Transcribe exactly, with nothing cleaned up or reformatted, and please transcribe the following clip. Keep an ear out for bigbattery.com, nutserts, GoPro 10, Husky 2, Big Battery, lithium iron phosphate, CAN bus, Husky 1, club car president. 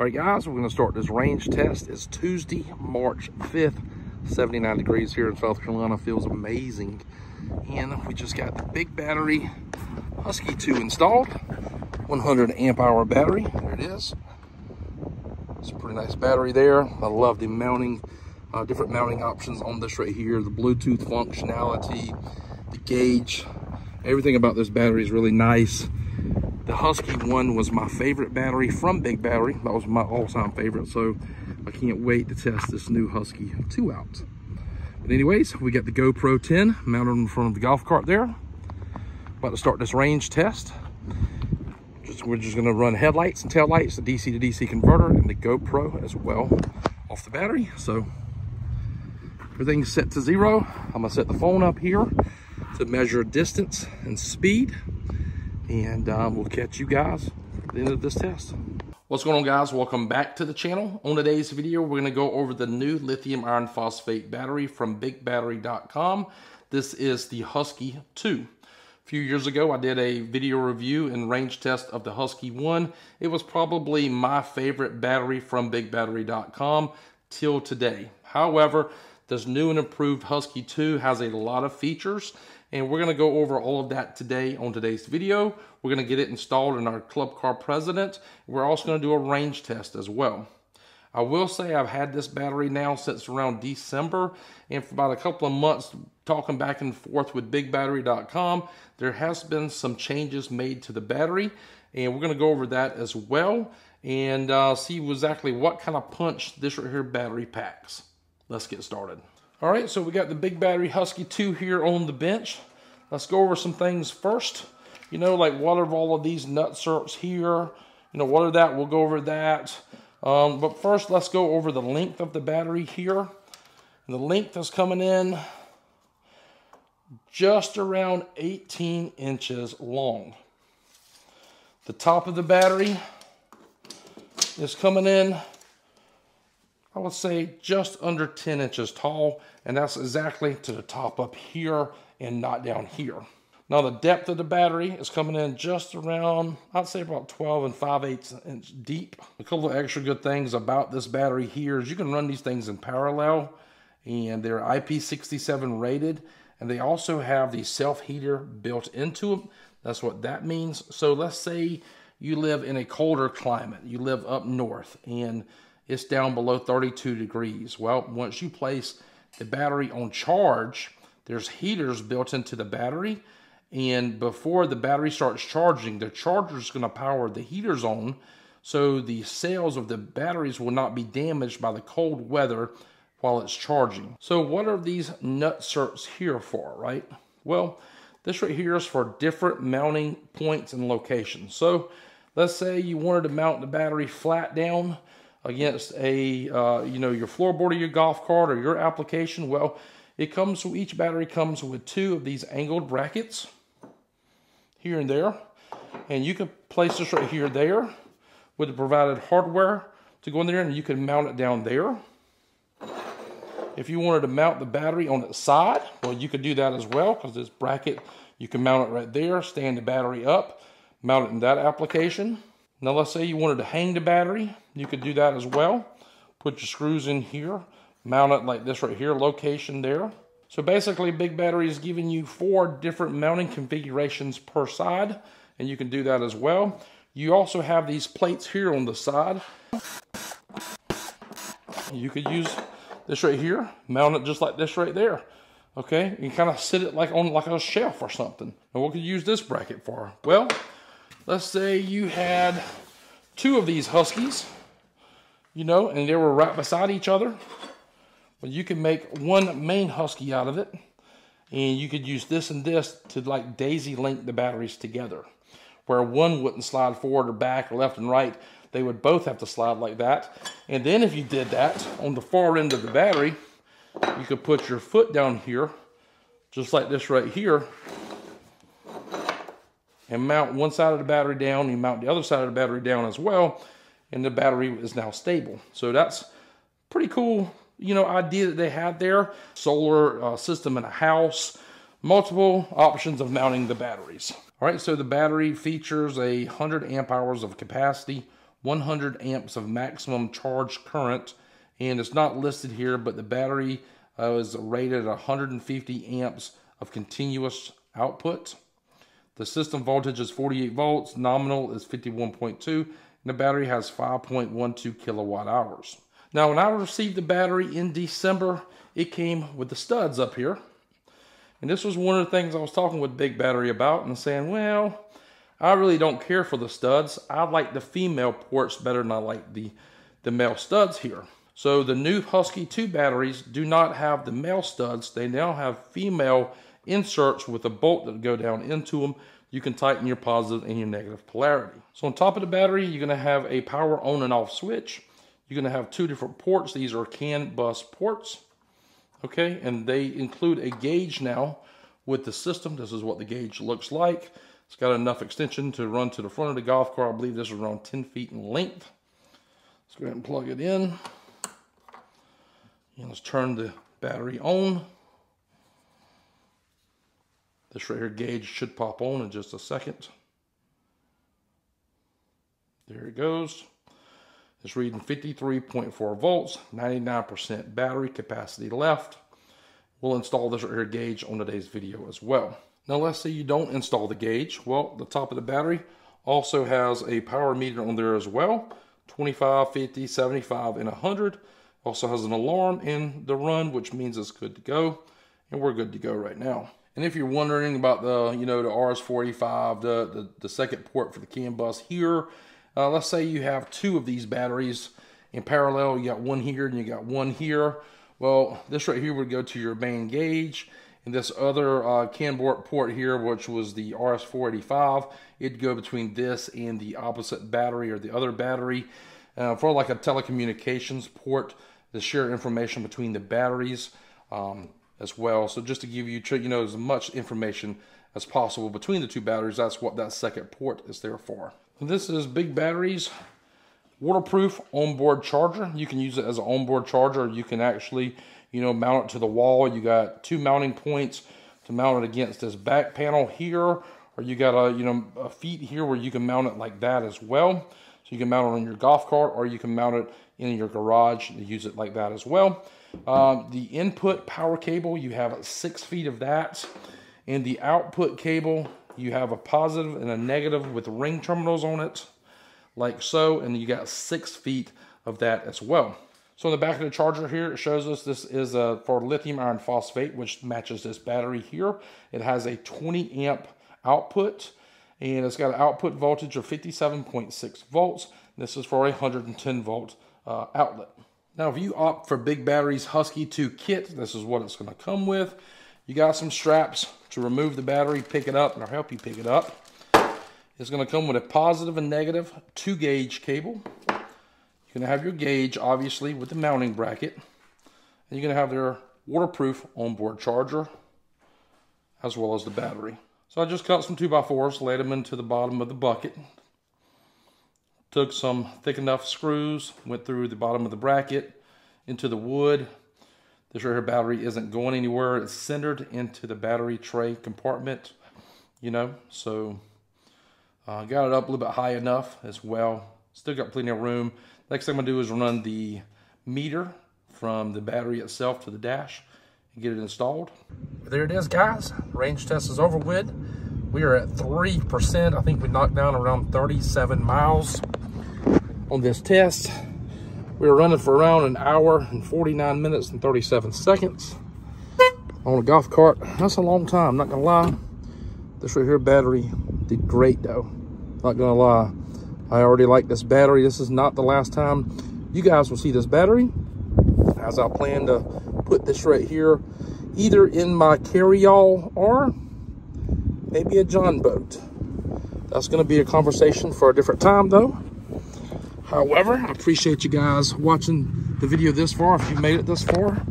All right, guys, we're going to start this range test. It's Tuesday, March fifth, seventy-nine degrees here in South Carolina. Feels amazing. And we just got the big battery Husky two installed. one hundred amp hour battery. There it is. It's a pretty nice battery there. I love the mounting, uh, different mounting options on this right here. The Bluetooth functionality, the gauge, everything about this battery is really nice. The Husky one was my favorite battery from Big Battery. That was my all-time favorite, so I can't wait to test this new Husky two out. But anyways, we got the GoPro ten mounted in front of the golf cart there. About to start this range test. Just, we're just gonna run headlights and tail lights, the D C to D C converter, and the GoPro as well off the battery. So everything's set to zero. I'm gonna set the phone up here to measure distance and speed. And um, we'll catch you guys at the end of this test. What's going on, guys? Welcome back to the channel. On today's video, we're gonna go over the new lithium iron phosphate battery from big battery dot com. This is the Husky two. A few years ago, I did a video review and range test of the Husky one. It was probably my favorite battery from big battery dot com till today. However, this new and improved Husky two has a lot of features, and we're going to go over all of that today on today's video. We're going to get it installed in our Club Car President. We're also going to do a range test as well. I will say I've had this battery now since around December, and for about a couple of months talking back and forth with big battery dot com, there has been some changes made to the battery, and we're going to go over that as well and uh, see exactly what kind of punch this right here battery packs. Let's get started. All right, so we got the big battery Husky two here on the bench. Let's go over some things first. You know, like what are all of these nutserts here? You know, what are that? We'll go over that. Um, but first, let's go over the length of the battery here. And the length is coming in just around eighteen inches long. The top of the battery is coming in, I would say, just under ten inches tall, and that's exactly to the top up here and not down here. Now the depth of the battery is coming in just around, I'd say about twelve and five eighths inch deep. A couple of extra good things about this battery here is you can run these things in parallel, and they're I P sixty-seven rated, and they also have the self-heater built into them. That's what that means. So let's say you live in a colder climate, you live up north, and it's down below thirty-two degrees. Well, once you place the battery on charge, there's heaters built into the battery. And before the battery starts charging, the charger is going to power the heaters on, so the cells of the batteries will not be damaged by the cold weather while it's charging. So what are these nutserts here for, right? Well, this right here is for different mounting points and locations. So let's say you wanted to mount the battery flat down against a, uh, you know, your floorboard of your golf cart or your application. Well, it comes, so each battery comes with two of these angled brackets here and there. And you can place this right here, there, with the provided hardware to go in there, and you can mount it down there. If you wanted to mount the battery on its side, well, you could do that as well, because this bracket, you can mount it right there, stand the battery up, mount it in that application. Now let's say you wanted to hang the battery, you could do that as well. Put your screws in here, mount it like this right here, location there. So basically, Big Battery is giving you four different mounting configurations per side, and you can do that as well. You also have these plates here on the side. You could use this right here, mount it just like this right there. Okay, you kind of sit it like on like a shelf or something. And what could you use this bracket for? Well, let's say you had two of these Huskies, you know, and they were right beside each other. Well, you can make one main Husky out of it, and you could use this and this to like daisy link the batteries together, where one wouldn't slide forward or back or left and right. They would both have to slide like that. And then if you did that on the far end of the battery, you could put your foot down here, just like this right here, and mount one side of the battery down, you mount the other side of the battery down as well, and the battery is now stable. So that's pretty cool, you know, idea that they had there. Solar uh, system in a house, multiple options of mounting the batteries. All right, so the battery features a hundred amp hours of capacity one hundred amps of maximum charge current, and it's not listed here, but the battery uh, is rated at one hundred fifty amps of continuous output. The system voltage is forty-eight volts, nominal is fifty-one point two, and the battery has five point one two kilowatt hours. Now, when I received the battery in December, it came with the studs up here. And this was one of the things I was talking with Big Battery about and saying, well, I really don't care for the studs. I like the female ports better than I like the, the male studs here. So the new Husky two batteries do not have the male studs. They now have female inserts with a bolt that go down into them. You can tighten your positive and your negative polarity. So on top of the battery, you're gonna have a power on and off switch. You're gonna have two different ports. These are CAN bus ports. Okay, and they include a gauge now with the system. This is what the gauge looks like. It's got enough extension to run to the front of the golf cart. I believe this is around ten feet in length. Let's go ahead and plug it in. And let's turn the battery on. This right here gauge should pop on in just a second. There it goes. It's reading fifty-three point four volts, ninety-nine percent battery capacity left. We'll install this right here gauge on today's video as well. Now let's say you don't install the gauge. Well, the top of the battery also has a power meter on there as well. twenty-five, fifty, seventy-five, and one hundred. Also has an alarm in the run, which means it's good to go. And we're good to go right now. And if you're wondering about the, you know, the R S four eighty-five, the, the, the second port for the CAN bus here, Uh, let's say you have two of these batteries in parallel. You got one here and you got one here. Well, this right here would go to your main gauge, and this other uh, CAN port here, which was the R S four eighty-five, it'd go between this and the opposite battery or the other battery uh, for like a telecommunications port to share information between the batteries um, as well. So just to give you, you know, as much information as possible between the two batteries, that's what that second port is there for. This is Big Battery's waterproof onboard charger. You can use it as an onboard charger. You can actually, you know, mount it to the wall. You got two mounting points to mount it against this back panel here, or you got a, you know, a feet here where you can mount it like that as well. So you can mount it on your golf cart, or you can mount it in your garage and use it like that as well. Um, the input power cable, you have six feet of that, and the output cable, you have a positive and a negative with ring terminals on it, like so, and you got six feet of that as well. So on the back of the charger here, it shows us this is a, for lithium iron phosphate, which matches this battery here. It has a twenty amp output, and it's got an output voltage of fifty-seven point six volts. This is for a one hundred ten volt uh, outlet. Now, if you opt for Big Battery's Husky two kit, this is what it's gonna come with. You got some straps to remove the battery, pick it up, and I'll help you pick it up. It's gonna come with a positive and negative two gauge cable. You're gonna have your gauge, obviously, with the mounting bracket. And you're gonna have their waterproof onboard charger, as well as the battery. So I just cut some two by fours, laid them into the bottom of the bucket. Took some thick enough screws, went through the bottom of the bracket, into the wood. This right here battery isn't going anywhere. It's centered into the battery tray compartment, you know, so uh, got it up a little bit high enough as well. Still got plenty of room. Next thing I'm gonna do is run the meter from the battery itself to the dash and get it installed. There it is, guys. Range test is over with. We are at three percent. I think we knocked down around thirty-seven miles on this test. We were running for around an hour and forty-nine minutes and thirty-seven seconds on a golf cart. That's a long time, not gonna lie. This right here battery did great though, not gonna lie. I already like this battery. This is not the last time you guys will see this battery, as I plan to put this right here either in my carryall or maybe a John boat. That's gonna be a conversation for a different time though. However, I appreciate you guys watching the video this far. If you made it this far,